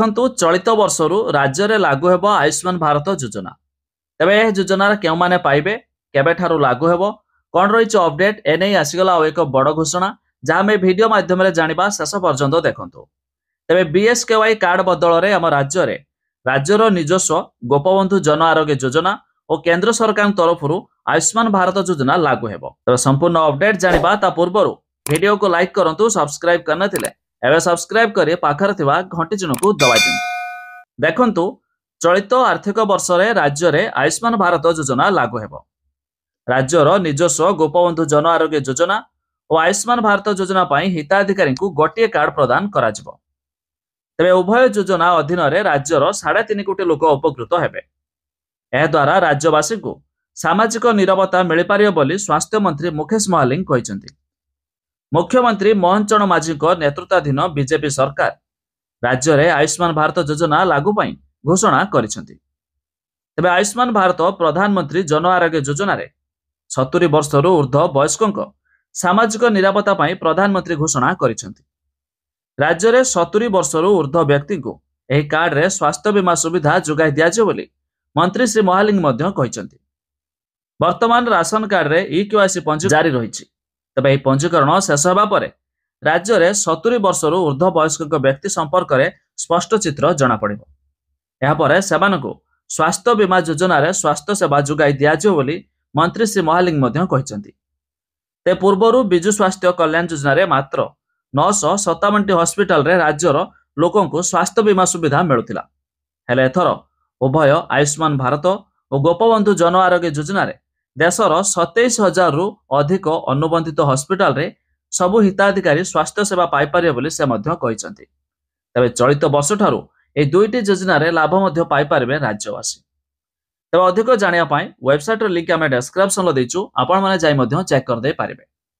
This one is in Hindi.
देखंतु चलित वर्षरु राज्य रे लागू हेबो आयुष्मान भारत योजना। तबे ए योजना केउ माने पाइबे, केबे थारु लागू हेबो, कोन रहिछ अपडेट एने आसीगला ओ एक बड़ घोषणा जहा में भिडियो माध्यम रे जानिबा। शेष पर्यंत देखंतु। तबे बीएसकेवाई कार्ड बदल रे हम राज्य रे राज्यर निजस्व गोपबंधु जन आरोग्य योजना और केंद्र सरकार तरफ आयुष्मान भारत योजना लागू हेबो। तबे संपूर्ण अपडेट जानिबा ता पूर्वरु वीडियो को लाइक करंतु। सब्सक्राइब करना थिले एवं सब्सक्राइब करी पाखर थिवा घंटी चिन्ह को दबाइ दियंतु। देखंतु चलित आर्थिक वर्ष रे राज्य रे आयुष्मान भारत योजना लागू हेबो। राज्य रो निजस्व गोपबंधु जन आरोग्य योजना और आयुष्मान भारत योजना पाई हिताधिकारी को गोटे कार्ड प्रदान करा जिवो। तबे उभय योजना अधीन रे राज्य रो 3.5 कोटी लोक उपकृत हेबे। ए द्वारा राज्यवासी को सामाजिक निरवता मिल पारियो बोली स्वास्थ्य मंत्री मुकेश महालिंग कहिसंती। मुख्यमंत्री मोहन चरण माझी नेतृत्वाधीन बीजेपी सरकार राज्य रे आयुष्मान भारत योजना लागू पाई घोषणा करिसेंती। तबे आयुष्मान भारत प्रधानमंत्री जन आरोग्य योजना रे 70 वर्ष रु ऊर्ध्व वयस्कों सामाजिक निरापत्ता पाई प्रधानमंत्री घोषणा करिसेंती। राज्य रे 70 वर्ष रु ऊर्ध्व व्यक्ति को एही कार्ड रे स्वास्थ्य बीमा सुविधा जोगाई दियाजे बोली मंत्री श्री महालिंग मध्य कहिसेंती। वर्तमान राशन कार्ड रे ई-KYC पंजीकरण जारी रहिछि। तबे पंजीकरण शेष होगा राज्य में 70 वर्ष रु ऊर्ध्व वयस्क व्यक्ति संपर्क में स्पष्ट चित्र जना पड़े। से स्वास्थ्य बीमा योजना रे स्वास्थ्य सेवा जोगाई दियाजियो बोली मंत्री श्री महालिंग ते पूर्व बिजु स्वास्थ्य कल्याण योजना रे मात्र 957 हस्पिटाल राज्यर लोकों को स्वास्थ्य बीमा सुविधा मिलुतिला। हेले एथर उभय आयुष्मान भारत और गोपबंधु जन आरोग्य योजना रे देशर 27,000 रु अधिक अनुबंधित हस्पिटाल रे सबु हिताधिकारी स्वास्थ्य सेवा पाई पारे बोली से मध्य कहिसंती। तबे चलित वर्ष ठारू ए दुईटी योजना रे लाभ मध्य पाई पारबे राज्यवासी। तबे अधिक जानिया पाई वेबसाइट रो लिंक आमे डिस्क्रिप्शन लो देचू, आपण माने जाई मध्य चेक कर दे पारबे।